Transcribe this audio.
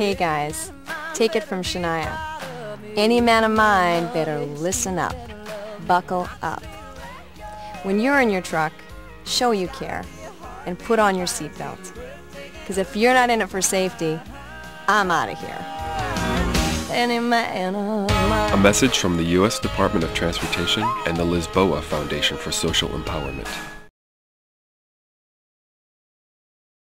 Hey guys, take it from Shania. Any man of mine better listen up, buckle up. When you're in your truck, show you care and put on your seatbelt. Because if you're not in it for safety, I'm out of here. A message from the U.S. Department of Transportation and the Lisboa Foundation for Social Empowerment.